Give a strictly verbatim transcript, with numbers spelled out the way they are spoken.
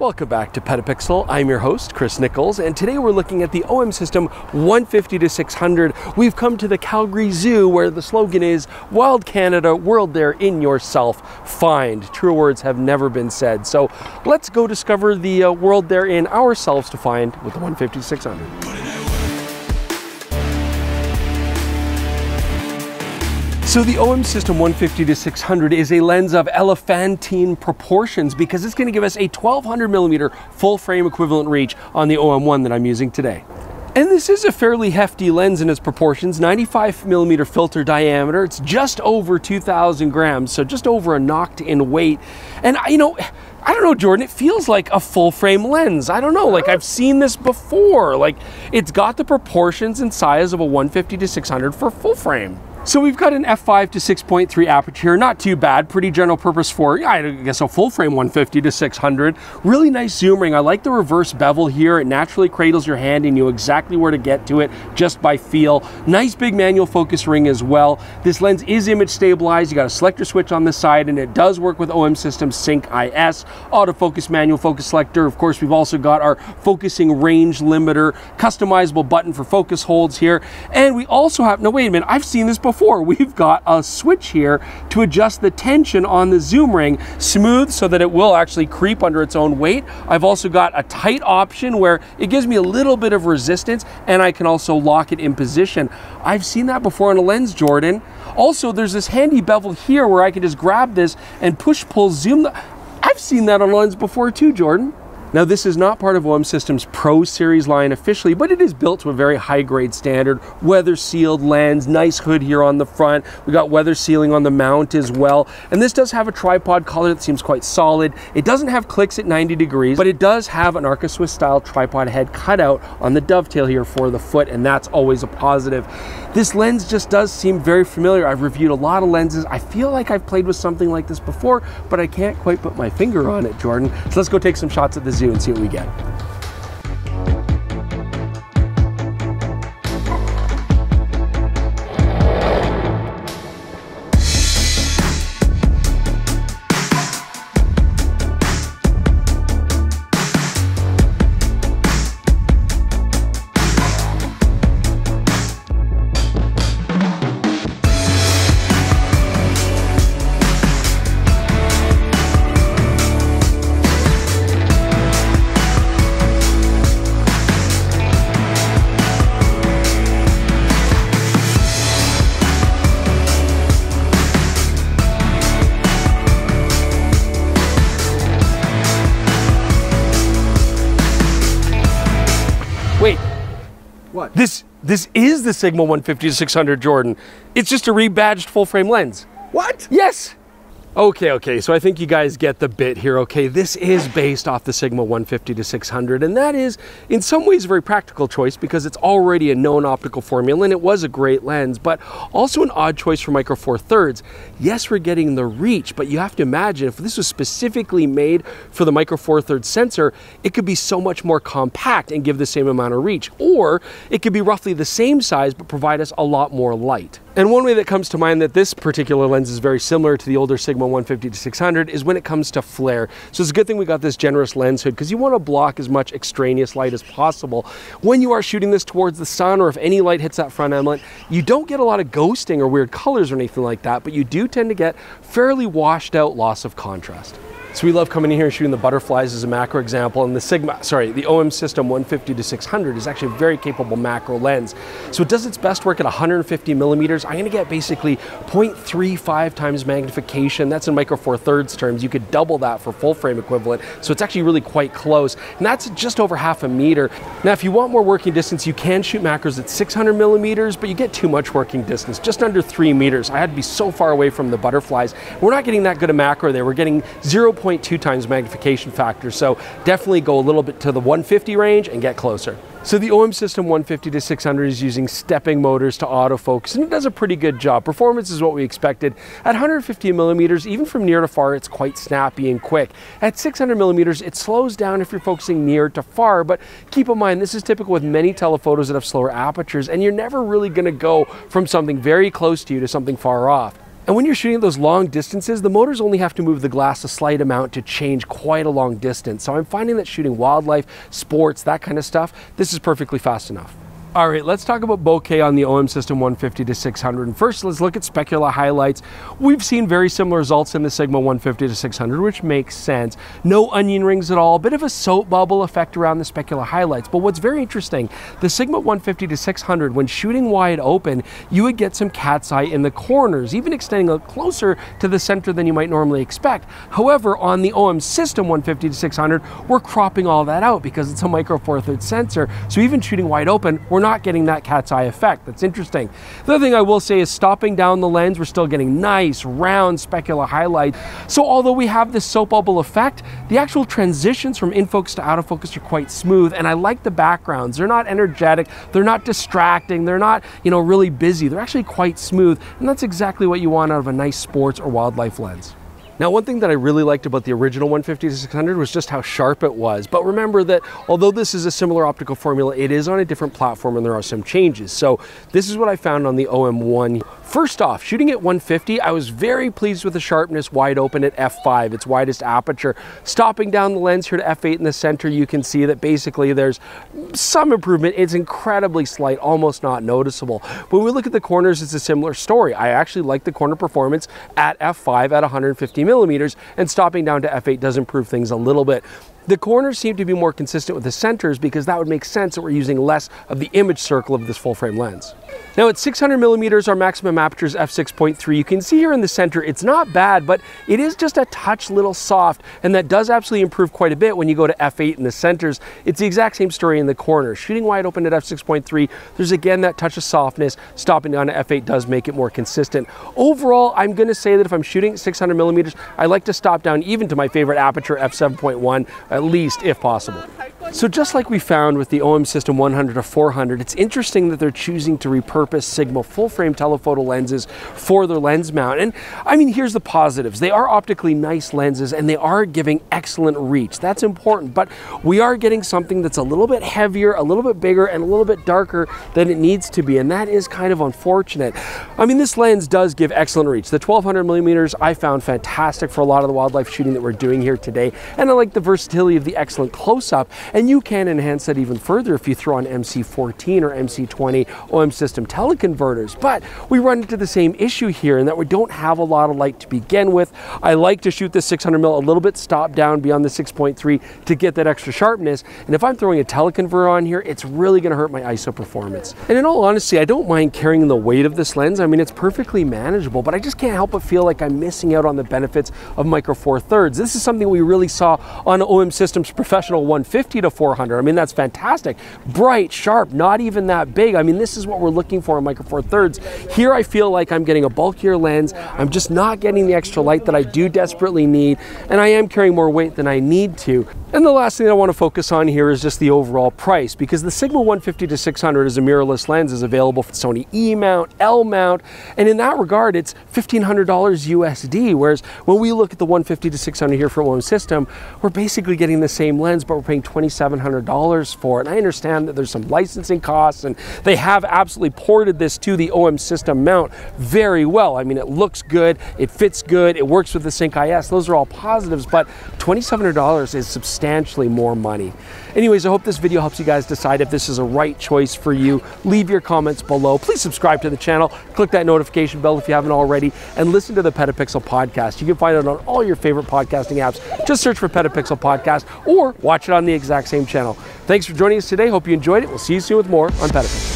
Welcome back to Petapixel. I'm your host, Chris Nichols, and today we're looking at the O M System one fifty to six hundred. We've come to the Calgary Zoo, where the slogan is, Wild Canada, world there in yourself, find. True words have never been said. So let's go discover the uh, world there in ourselves to find with the one fifty to six hundred. So the O M System one fifty to six hundred is a lens of elephantine proportions because it's going to give us a twelve hundred millimeter full frame equivalent reach on the O M one that I'm using today. And this is a fairly hefty lens in its proportions, ninety-five millimeter filter diameter. It's just over two thousand grams, so just over a noct in weight. And I, you know, I don't know, Jordan, it feels like a full frame lens. I don't know, like I've seen this before. Like it's got the proportions and size of a one fifty to six hundred for full frame. So we've got an f five to six point three aperture, not too bad, pretty general purpose for, yeah, I guess a full frame one fifty to six hundred. Really nice zoom ring. I like the reverse bevel here. It naturally cradles your hand and you know exactly where to get to it just by feel. Nice big manual focus ring as well. This lens is image stabilized. You got a selector switch on the side and it does work with O M System Sync I S, autofocus, manual focus selector. Of course, we've also got our focusing range limiter, customizable button for focus holds here. And we also have, no, wait a minute, I've seen this before. We've got a switch here to adjust the tension on the zoom ring, smooth so that it will actually creep under its own weight. I've also got a tight option where it gives me a little bit of resistance and I can also lock it in position. I've seen that before on a lens, Jordan. Also, there's this handy bevel here where I can just grab this and push, pull, zoom. I've seen that on a lens before too, Jordan. Now, this is not part of O M System's Pro Series line officially, but it is built to a very high-grade standard. Weather-sealed lens, nice hood here on the front. We got weather sealing on the mount as well. And this does have a tripod collar that seems quite solid. It doesn't have clicks at ninety degrees, but it does have an Arca-Swiss style tripod head cutout on the dovetail here for the foot, and that's always a positive. This lens just does seem very familiar. I've reviewed a lot of lenses. I feel like I've played with something like this before, but I can't quite put my finger on it, Jordan. So let's go take some shots at the zoo and see what we get. Wait, what? This this is the Sigma one fifty to six hundred, Jordan. It's just a rebadged full frame lens. What? Yes. Okay, okay, so I think you guys get the bit here, okay? This is based off the Sigma one fifty to six hundred, and that is, in some ways, a very practical choice because it's already a known optical formula, and it was a great lens, but also an odd choice for Micro Four Thirds. Yes, we're getting the reach, but you have to imagine, if this was specifically made for the Micro Four Thirds sensor, it could be so much more compact and give the same amount of reach, or it could be roughly the same size but provide us a lot more light. And one way that comes to mind that this particular lens is very similar to the older Sigma one fifty to six hundred is when it comes to flare. So it's a good thing we got this generous lens hood because you want to block as much extraneous light as possible. When you are shooting this towards the sun or if any light hits that front element, you don't get a lot of ghosting or weird colors or anything like that, but you do tend to get fairly washed out loss of contrast. So we love coming in here and shooting the butterflies as a macro example, and the Sigma, sorry, the O M System one fifty to six hundred is actually a very capable macro lens. So it does its best work at one hundred fifty millimeters. I'm going to get basically zero point three five times magnification. That's in Micro Four Thirds terms. You could double that for full frame equivalent. So it's actually really quite close, and that's just over half a meter. Now, if you want more working distance, you can shoot macros at six hundred millimeters, but you get too much working distance, just under three meters. I had to be so far away from the butterflies. We're not getting that good a macro there. We're getting zero point two times magnification factor, so definitely go a little bit to the one fifty range and get closer. So the O M System one fifty to six hundred is using stepping motors to autofocus, and it does a pretty good job. Performance is what we expected. At one hundred fifty millimeters, even from near to far, it's quite snappy and quick. At six hundred millimeters, it slows down if you're focusing near to far, but keep in mind, this is typical with many telephotos that have slower apertures, and you're never really gonna go from something very close to you to something far off. And when you're shooting those long distances, the motors only have to move the glass a slight amount to change quite a long distance. So I'm finding that shooting wildlife, sports, that kind of stuff, this is perfectly fast enough. All right, let's talk about bokeh on the O M System one fifty to six hundred. And first, let's look at specular highlights. We've seen very similar results in the Sigma one fifty to six hundred, which makes sense. No onion rings at all, bit of a soap bubble effect around the specular highlights. But what's very interesting, the Sigma one fifty to six hundred, when shooting wide open, you would get some cat's eye in the corners, even extending out closer to the center than you might normally expect. However, on the O M System one fifty to six hundred, we're cropping all that out because it's a Micro Four Thirds sensor. So even shooting wide open, we're not getting that cat's eye effect. That's interesting. The other thing I will say is stopping down the lens, we're still getting nice round specular highlights. So although we have this soap bubble effect, the actual transitions from in focus to out of focus are quite smooth, and I like the backgrounds. They're not energetic, they're not distracting, they're not, you know, really busy. They're actually quite smooth, and that's exactly what you want out of a nice sports or wildlife lens. Now, one thing that I really liked about the original one fifty to six hundred was just how sharp it was. But remember that although this is a similar optical formula, it is on a different platform and there are some changes. So this is what I found on the O M one. First off, shooting at one fifty, I was very pleased with the sharpness wide open at f five, its widest aperture. Stopping down the lens here to f eight in the center, you can see that basically there's some improvement. It's incredibly slight, almost not noticeable. When we look at the corners, it's a similar story. I actually like the corner performance at f five at one fifty millimeters, and stopping down to f eight does improve things a little bit. The corners seem to be more consistent with the centers because that would make sense that we're using less of the image circle of this full frame lens. Now at six hundred millimeters, our maximum aperture is f six point three. You can see here in the center, it's not bad, but it is just a touch little soft, and that does absolutely improve quite a bit when you go to f eight in the centers. It's the exact same story in the corners. Shooting wide open at f six point three, there's again that touch of softness. Stopping down to f eight does make it more consistent. Overall, I'm gonna say that if I'm shooting at six hundred millimeters, I like to stop down even to my favorite aperture, f seven point one, at least if possible. So just like we found with the O M System one hundred to four hundred, it's interesting that they're choosing to repurpose Sigma full-frame telephoto lenses for their lens mount. And I mean, here's the positives. They are optically nice lenses and they are giving excellent reach. That's important, but we are getting something that's a little bit heavier, a little bit bigger, and a little bit darker than it needs to be. And that is kind of unfortunate. I mean, this lens does give excellent reach. The twelve hundred millimeters I found fantastic for a lot of the wildlife shooting that we're doing here today. And I like the versatility of the excellent close-up. And you can enhance that even further if you throw on M C fourteen or M C twenty O M System teleconverters. But we run into the same issue here in that we don't have a lot of light to begin with. I like to shoot this six hundred mil a little bit stop down beyond the six point three to get that extra sharpness. And if I'm throwing a teleconverter on here, it's really going to hurt my I S O performance. And in all honesty, I don't mind carrying the weight of this lens. I mean, it's perfectly manageable, but I just can't help but feel like I'm missing out on the benefits of Micro Four Thirds. This is something we really saw on O M System's professional one fifty to four hundred. I mean, that's fantastic. Bright, sharp, not even that big. I mean, this is what we're looking for in Micro Four Thirds. Here I feel like I'm getting a bulkier lens. I'm just not getting the extra light that I do desperately need, and I am carrying more weight than I need to. And the last thing I want to focus on here is just the overall price, because the Sigma one fifty to six hundred as a mirrorless lens is available for Sony E-mount, L-mount, and in that regard, it's fifteen hundred U S D, whereas when we look at the one fifty to six hundred here from O M System, we're basically getting the same lens, but we're paying twenty-seven hundred dollars for it. And I understand that there's some licensing costs, and they have absolutely ported this to the O M System mount very well. I mean, it looks good, it fits good, it works with the Sync I S. Those are all positives, but twenty-seven hundred dollars is substantially more money. Anyways, I hope this video helps you guys decide if this is a right choice for you. Leave your comments below. Please subscribe to the channel, click that notification bell if you haven't already, and listen to the Petapixel podcast. You can find it on all your favorite podcasting apps. Just search for Petapixel podcast or watch it on the exact same channel. Thanks for joining us today. Hope you enjoyed it. We'll see you soon with more on Petapixel.